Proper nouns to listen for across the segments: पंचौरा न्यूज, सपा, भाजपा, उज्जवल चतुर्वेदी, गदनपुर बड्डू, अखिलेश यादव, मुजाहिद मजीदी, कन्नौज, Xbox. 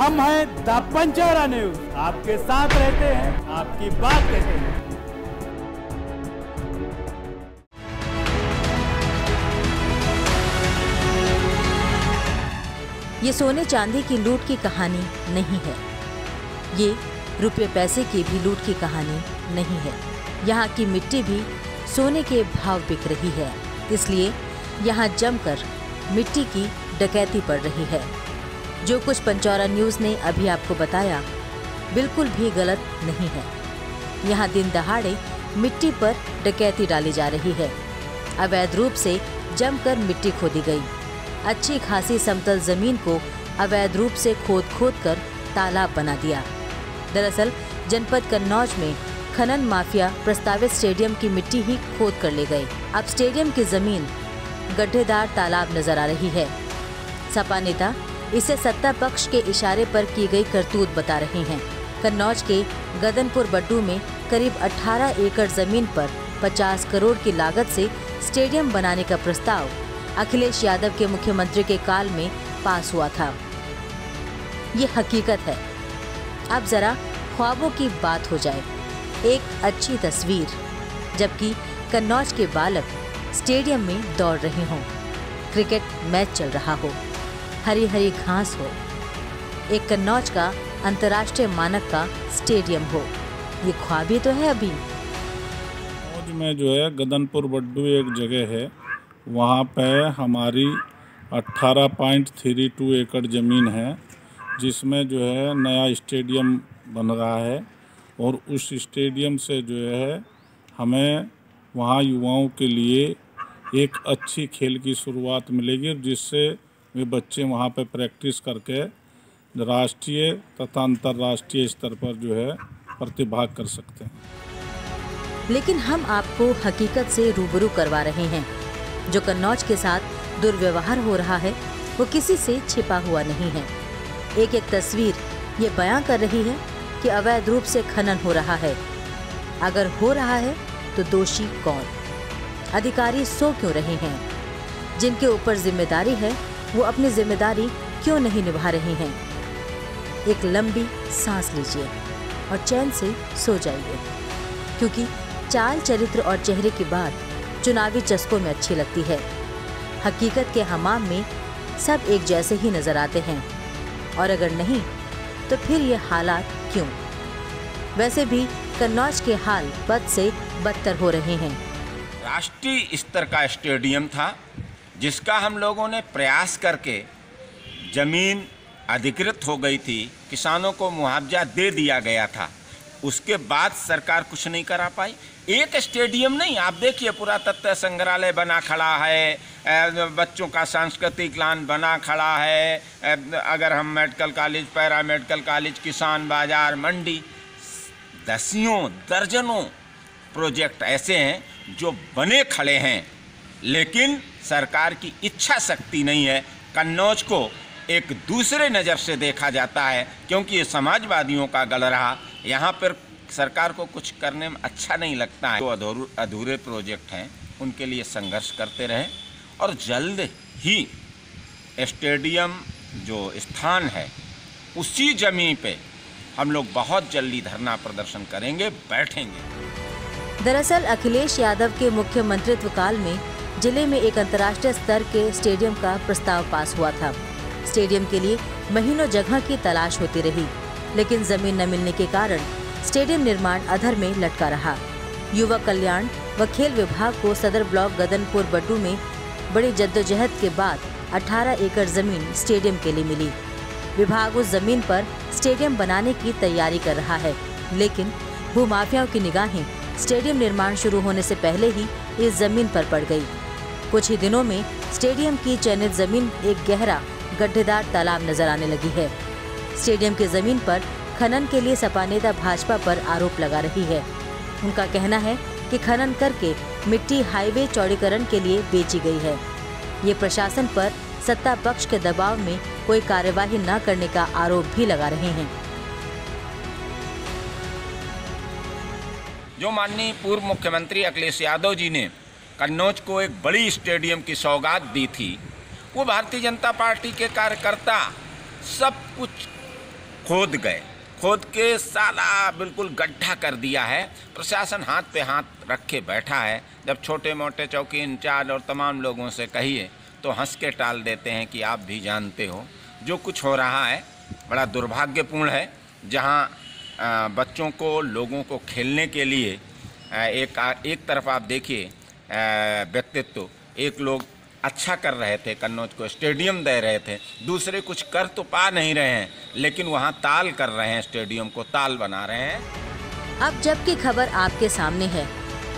हम हैं the पंचौरा न्यूज, आपके साथ रहते हैं, आपकी बात कहते हैं। ये सोने चांदी की लूट की कहानी नहीं है, ये रुपये पैसे की भी लूट की कहानी नहीं है। यहाँ की मिट्टी भी सोने के भाव बिक रही है, इसलिए यहाँ जमकर मिट्टी की डकैती पड़ रही है। जो कुछ पंचौरा न्यूज़ ने अभी आपको बताया बिल्कुल भी गलत नहीं है। यहाँ दिन दहाड़े मिट्टी पर डकैती डाली जा रही है। अवैध रूप से जमकर मिट्टी खोदी गई। अच्छी खासी समतल ज़मीन को अवैध रूप से खोद कर तालाब बना दिया। दरअसल जनपद कन्नौज में खनन माफिया प्रस्तावित स्टेडियम की मिट्टी ही खोद कर ले गए। अब स्टेडियम की ज़मीन गड्ढेदार तालाब नजर आ रही है। सपा नेता इसे सत्ता पक्ष के इशारे पर की गई करतूत बता रहे हैं। कन्नौज के गदनपुर बड्डू में करीब 18 एकड़ जमीन पर 50 करोड़ की लागत से स्टेडियम बनाने का प्रस्ताव अखिलेश यादव के मुख्यमंत्री के काल में पास हुआ था। ये हकीकत है। अब जरा ख्वाबों की बात हो जाए। एक अच्छी तस्वीर, जबकि कन्नौज के बालक स्टेडियम में दौड़ रहे हों, क्रिकेट मैच चल रहा हो, हरी हरी घास हो, एक कन्नौज का अंतर्राष्ट्रीय मानक का स्टेडियम हो, ये ख्वाब ही तो है। अभी कन्नौज में जो है गदनपुर बड्डू एक जगह है, वहाँ पे हमारी 18.32 एकड़ ज़मीन है, जिसमें जो है नया स्टेडियम बन रहा है और उस स्टेडियम से जो है हमें वहाँ युवाओं के लिए एक अच्छी खेल की शुरुआत मिलेगी, जिससे वे बच्चे वहाँ पे प्रैक्टिस करके राष्ट्रीय तथा अंतर्राष्ट्रीय स्तर पर जो है प्रतिभाग कर सकते हैं। लेकिन हम आपको हकीकत से रूबरू करवा रहे हैं। जो कन्नौज के साथ दुर्व्यवहार हो रहा है वो किसी से छिपा हुआ नहीं है। एक एक तस्वीर ये बयां कर रही है कि अवैध रूप से खनन हो रहा है। अगर हो रहा है तो दोषी कौन, अधिकारी सो क्यों रहे हैं, जिनके ऊपर जिम्मेदारी है वो अपनी जिम्मेदारी क्यों नहीं निभा रहे हैं। एक लंबी सांस लीजिए और चैन से सो जाइए, क्योंकि चाल, चरित्र और चेहरे की बात चुनावी चस्कों में अच्छी लगती है। हकीकत के हमाम में सब एक जैसे ही नजर आते हैं, और अगर नहीं तो फिर ये हालात क्यों। वैसे भी कन्नौज के हाल बद से बदतर हो रहे हैं। राष्ट्रीय स्तर का स्टेडियम था, जिसका हम लोगों ने प्रयास करके ज़मीन अधिकृत हो गई थी, किसानों को मुआवजा दे दिया गया था। उसके बाद सरकार कुछ नहीं करा पाई। एक स्टेडियम नहीं, आप देखिए पुरातत्व संग्रहालय बना खड़ा है, बच्चों का सांस्कृतिक लान बना खड़ा है, अगर हम medical college, paramedical college, किसान बाजार, मंडी, दसियों दर्जनों प्रोजेक्ट ऐसे हैं जो बने खड़े हैं, लेकिन सरकार की इच्छा शक्ति नहीं है। कन्नौज को एक दूसरे नज़र से देखा जाता है, क्योंकि ये समाजवादियों का गढ़ रहा। यहाँ पर सरकार को कुछ करने में अच्छा नहीं लगता है। जो तो अधूरे प्रोजेक्ट हैं उनके लिए संघर्ष करते रहें, और जल्द ही स्टेडियम जो स्थान है उसी जमीन पे हम लोग बहुत जल्दी धरना प्रदर्शन करेंगे, बैठेंगे। दरअसल अखिलेश यादव के मुख्यमंत्रित्व काल में जिले में एक अंतर्राष्ट्रीय स्तर के स्टेडियम का प्रस्ताव पास हुआ था। स्टेडियम के लिए महीनों जगह की तलाश होती रही, लेकिन जमीन न मिलने के कारण स्टेडियम निर्माण अधर में लटका रहा। युवा कल्याण व खेल विभाग को सदर ब्लॉक गदनपुर बड्डू में बड़ी जद्दोजहद के बाद 18 एकड़ जमीन स्टेडियम के लिए मिली। विभाग उस जमीन पर स्टेडियम बनाने की तैयारी कर रहा है, लेकिन भूमाफियाओं की निगाहें स्टेडियम निर्माण शुरू होने से पहले ही इस जमीन पर पड़ गई। कुछ ही दिनों में स्टेडियम की चयनित जमीन एक गहरा गड्ढेदार तालाब नजर आने लगी है। स्टेडियम की जमीन पर खनन के लिए सपा नेता भाजपा पर आरोप लगा रही है। उनका कहना है कि खनन करके मिट्टी हाईवे चौड़ीकरण के लिए बेची गई है। ये प्रशासन पर सत्ता पक्ष के दबाव में कोई कार्यवाही न करने का आरोप भी लगा रहे हैं। जो माननीय पूर्व मुख्यमंत्री अखिलेश यादव जी ने कन्नौज को एक बड़ी स्टेडियम की सौगात दी थी, वो भारतीय जनता पार्टी के कार्यकर्ता सब कुछ खोद गए, खोद के साला बिल्कुल गड्ढा कर दिया है। प्रशासन हाथ पे हाथ रखे बैठा है। जब छोटे मोटे चौकी इंचार्ज और तमाम लोगों से कहिए तो हंस के टाल देते हैं कि आप भी जानते हो जो कुछ हो रहा है बड़ा दुर्भाग्यपूर्ण है। जहां बच्चों को, लोगों को खेलने के लिए एक तरफ आप देखिए व्यक्तित्व, एक लोग अच्छा कर रहे थे, कन्नौज को स्टेडियम दे रहे थे, दूसरे कुछ कर तो पा नहीं रहे हैं लेकिन वहां ताल कर रहे हैं, स्टेडियम को ताल बना रहे हैं। अब जबकि खबर आपके सामने है,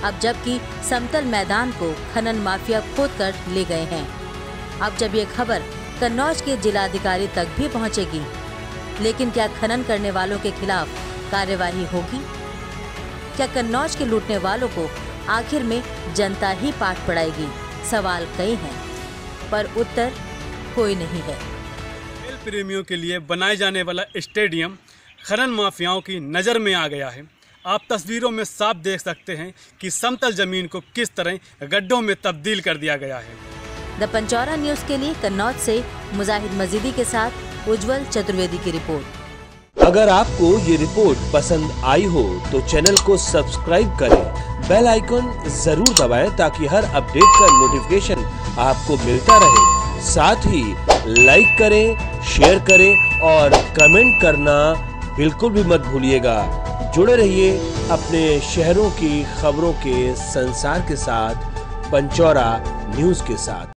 अब जबकि समतल मैदान को खनन माफिया खोद कर ले गए हैं। अब जब ये खबर कन्नौज के जिलाधिकारी तक भी पहुंचेगी, लेकिन क्या खनन करने वालों के खिलाफ कार्यवाही होगी? क्या कन्नौज के लूटने वालों को आखिर में जनता ही पाठ पढ़ाएगी? सवाल कई हैं पर उत्तर कोई नहीं है। खेल प्रेमियों के लिए बनाए जाने वाला स्टेडियम खनन माफियाओं की नज़र में आ गया है। आप तस्वीरों में साफ देख सकते हैं कि समतल जमीन को किस तरह गड्ढों में तब्दील कर दिया गया है। द पंचौरा न्यूज के लिए कन्नौज से मुजाहिद मजीदी के साथ उज्जवल चतुर्वेदी की रिपोर्ट। अगर आपको ये रिपोर्ट पसंद आई हो तो चैनल को सब्सक्राइब करें, बेल आइकन जरूर दबाएं ताकि हर अपडेट का नोटिफिकेशन आपको मिलता रहे। साथ ही लाइक करें, शेयर करें और कमेंट करना बिल्कुल भी मत भूलिएगा। जुड़े रहिए अपने शहरों की खबरों के संसार के साथ, पंचौरा न्यूज़ के साथ।